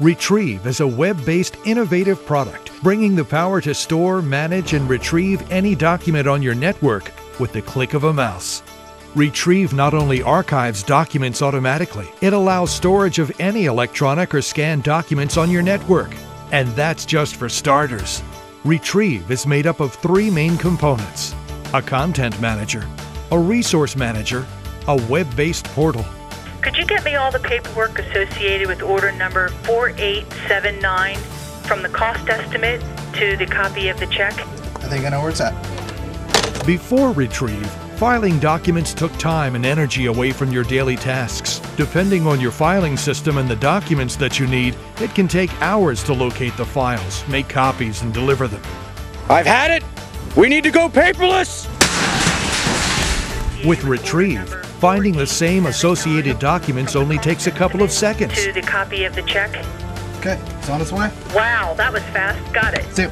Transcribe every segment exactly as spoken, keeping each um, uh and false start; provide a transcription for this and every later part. Retrieve is a web-based innovative product, bringing the power to store, manage, and retrieve any document on your network with the click of a mouse. Retrieve not only archives documents automatically, it allows storage of any electronic or scanned documents on your network. And that's just for starters. Retrieve is made up of three main components: a content manager, a resource manager, a web-based portal. Could you get me all the paperwork associated with order number four eight seven nine, from the cost estimate to the copy of the check? I think I know where it's at. Before Retrieve, filing documents took time and energy away from your daily tasks. Depending on your filing system and the documents that you need, it can take hours to locate the files, make copies, and deliver them. I've had it! We need to go paperless! With Retrieve, finding the same associated documents only takes a couple of seconds. To the copy of the check. Okay, it's on its way. Wow, that was fast. Got it. See.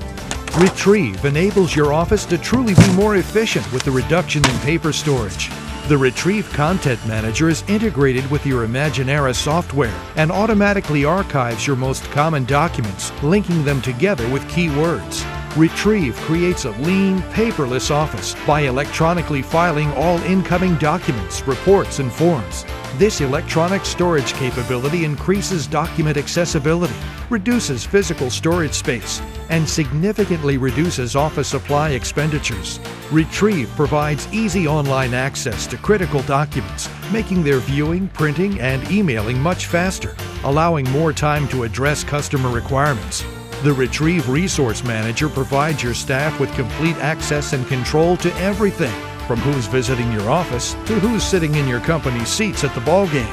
Retrieve enables your office to truly be more efficient with the reduction in paper storage. The Retrieve Content Manager is integrated with your Imaginaria software and automatically archives your most common documents, linking them together with keywords. Retrieve creates a lean, paperless office by electronically filing all incoming documents, reports, and forms. This electronic storage capability increases document accessibility, reduces physical storage space, and significantly reduces office supply expenditures. Retrieve provides easy online access to critical documents, making their viewing, printing, and emailing much faster, allowing more time to address customer requirements. The Retrieve Resource Manager provides your staff with complete access and control to everything, from who's visiting your office to who's sitting in your company's seats at the ballgame.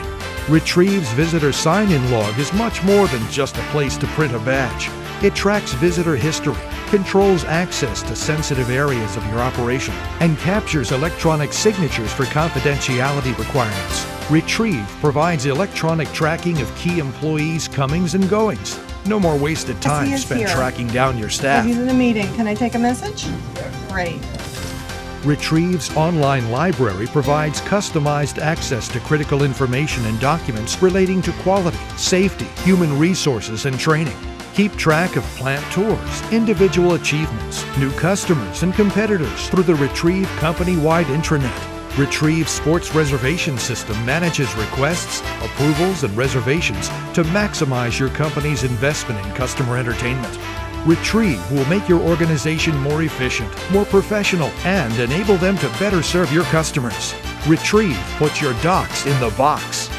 Retrieve's visitor sign-in log is much more than just a place to print a badge. It tracks visitor history, controls access to sensitive areas of your operation, and captures electronic signatures for confidentiality requirements. Retrieve provides electronic tracking of key employees' comings and goings. No more wasted time spent tracking down your staff. He's in the meeting. Can I take a message? Great. Retrieve's online library provides customized access to critical information and documents relating to quality, safety, human resources, and training. Keep track of plant tours, individual achievements, new customers, and competitors through the Retrieve company-wide intranet. Retrieve Sports Reservation System manages requests, approvals, and reservations to maximize your company's investment in customer entertainment. Retrieve will make your organization more efficient, more professional, and enable them to better serve your customers. Retrieve puts your docs in the box.